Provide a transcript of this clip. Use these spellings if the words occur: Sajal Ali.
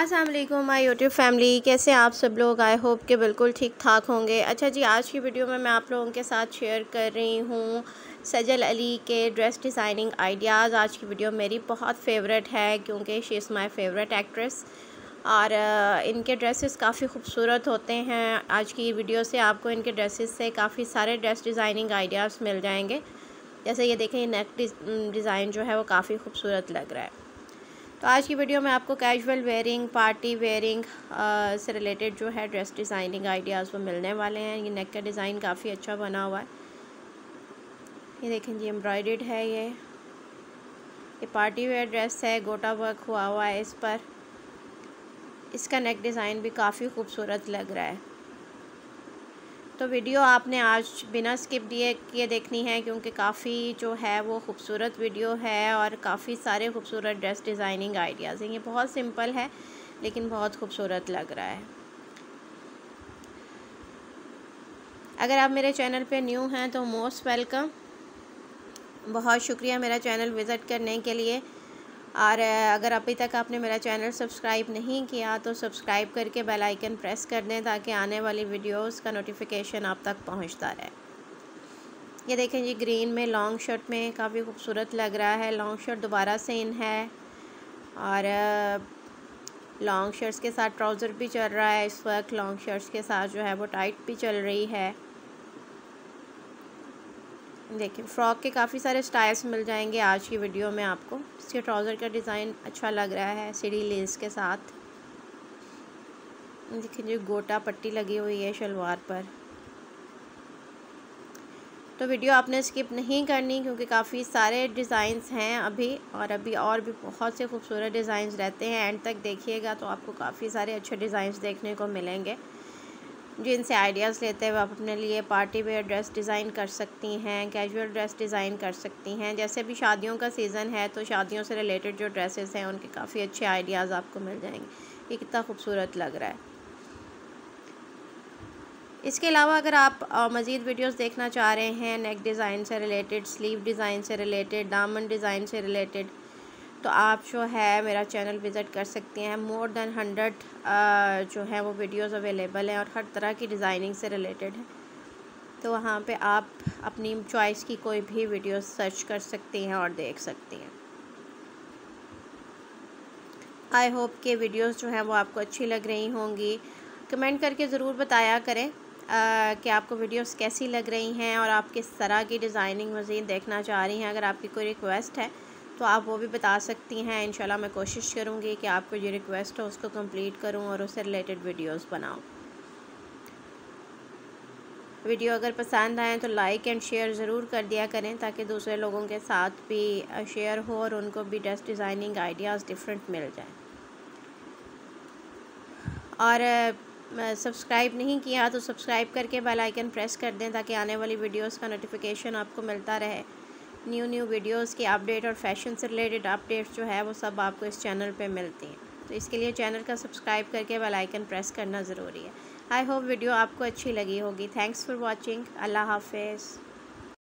अस्सलाम वालेकुम my YouTube family, कैसे आप सब लोग। आई होप के बिल्कुल ठीक ठाक होंगे। अच्छा जी, आज की वीडियो में मैं आप लोगों के साथ शेयर कर रही हूँ सजल अली के ड्रेस डिज़ाइनिंग आइडियाज़। आज की वीडियो मेरी बहुत फेवरेट है क्योंकि she is my favourite actress और इनके ड्रेसेस काफ़ी खूबसूरत होते हैं। आज की वीडियो से आपको इनके ड्रेसेस से काफ़ी सारे ड्रेस डिज़ाइनिंग आइडियाज़ मिल जाएंगे। जैसे ये देखें, नेक डिज़ाइन जो है वो काफ़ी खूबसूरत लग रहा है। तो आज की वीडियो में आपको कैजुअल वेयरिंग, पार्टी वेयरिंग से रिलेटेड जो है ड्रेस डिज़ाइनिंग आइडियाज़ वो मिलने वाले हैं। ये नेक का डिज़ाइन काफ़ी अच्छा बना हुआ है। ये देखें जी, एम्ब्रॉयडर्ड है। ये पार्टी वेयर ड्रेस है, गोटा वर्क हुआ हुआ है इस पर। इसका नेक डिज़ाइन भी काफ़ी खूबसूरत लग रहा है। तो वीडियो आपने आज बिना स्किप किए देखनी है क्योंकि काफ़ी जो है वो खूबसूरत वीडियो है और काफ़ी सारे खूबसूरत ड्रेस डिज़ाइनिंग आइडियाज़ हैं। ये बहुत सिंपल है लेकिन बहुत खूबसूरत लग रहा है। अगर आप मेरे चैनल पे न्यू हैं तो मोस्ट वेलकम, बहुत शुक्रिया मेरा चैनल विज़िट करने के लिए। और अगर अभी तक आपने मेरा चैनल सब्सक्राइब नहीं किया तो सब्सक्राइब करके बेल आइकन प्रेस कर दें ताकि आने वाली वीडियोस का नोटिफिकेशन आप तक पहुंचता रहे। ये देखें जी, ग्रीन में लॉन्ग शर्ट में काफ़ी खूबसूरत लग रहा है। लॉन्ग शर्ट दोबारा से इन है और लॉन्ग शर्ट्स के साथ ट्राउज़र भी चल रहा है इस वक्त। लॉन्ग शर्ट्स के साथ जो है वो टाइट भी चल रही है। देखिए, फ़्रॉक के काफ़ी सारे स्टाइल्स मिल जाएंगे आज की वीडियो में आपको। इसके ट्राउज़र का डिज़ाइन अच्छा लग रहा है सीढ़ी लेस के साथ। देखिए जो गोटा पट्टी लगी हुई है शलवार पर। तो वीडियो आपने स्किप नहीं करनी क्योंकि काफ़ी सारे डिज़ाइंस हैं अभी और भी बहुत से खूबसूरत डिज़ाइंस रहते हैं। एंड तक देखिएगा तो आपको काफ़ी सारे अच्छे डिज़ाइंस देखने को मिलेंगे जिनसे आइडियाज़ लेते हुए आप अपने लिए पार्टी वेयर ड्रेस डिज़ाइन कर सकती हैं, कैजुअल ड्रेस डिज़ाइन कर सकती हैं। जैसे भी शादियों का सीज़न है तो शादियों से रिलेटेड जो ड्रेसेस हैं उनके काफ़ी अच्छे आइडियाज़ आपको मिल जाएंगे। ये कितना खूबसूरत लग रहा है। इसके अलावा अगर आप मज़ीद वीडियोस देखना चाह रहे हैं नेक डिज़ाइन से रिलेटेड, स्लीव डिज़ाइन से रिलेटेड, दामन डिज़ाइन से रिलेटेड, तो आप जो है मेरा चैनल विज़िट कर सकती हैं। मोर देन 100 जो है वो वीडियोस अवेलेबल हैं और हर तरह की डिज़ाइनिंग से रिलेटेड है। तो वहाँ पे आप अपनी चॉइस की कोई भी वीडियो सर्च कर सकती हैं और देख सकती हैं। आई होप के वीडियोस जो हैं वो आपको अच्छी लग रही होंगी। कमेंट करके ज़रूर बताया करें कि आपको वीडियोस कैसी लग रही हैं और आप किस तरह की डिज़ाइनिंग मज़ीद देखना चाह रही हैं। अगर आपकी कोई रिक्वेस्ट है तो आप वो भी बता सकती हैं। इंशाल्लाह मैं कोशिश करूँगी कि आपको जो रिक्वेस्ट हो उसको कंप्लीट करूँ और उससे रिलेटेड वीडियोस बनाऊँ। वीडियो अगर पसंद आए तो लाइक एंड शेयर ज़रूर कर दिया करें ताकि दूसरे लोगों के साथ भी शेयर हो और उनको भी ड्रेस डिज़ाइनिंग आइडियाज़ डिफरेंट मिल जाए। और सब्सक्राइब नहीं किया तो सब्सक्राइब करके बेल आइकन प्रेस कर दें ताकि आने वाली वीडियोज़ का नोटिफिकेशन आपको मिलता रहे। न्यू वीडियोस की अपडेट और फैशन से रिलेटेड अपडेट्स जो है वो सब आपको इस चैनल पे मिलती हैं। तो इसके लिए चैनल का सब्सक्राइब करके बेल आइकन प्रेस करना ज़रूरी है। आई होप वीडियो आपको अच्छी लगी होगी। Thanks for watching. अल्लाह हाफिज़।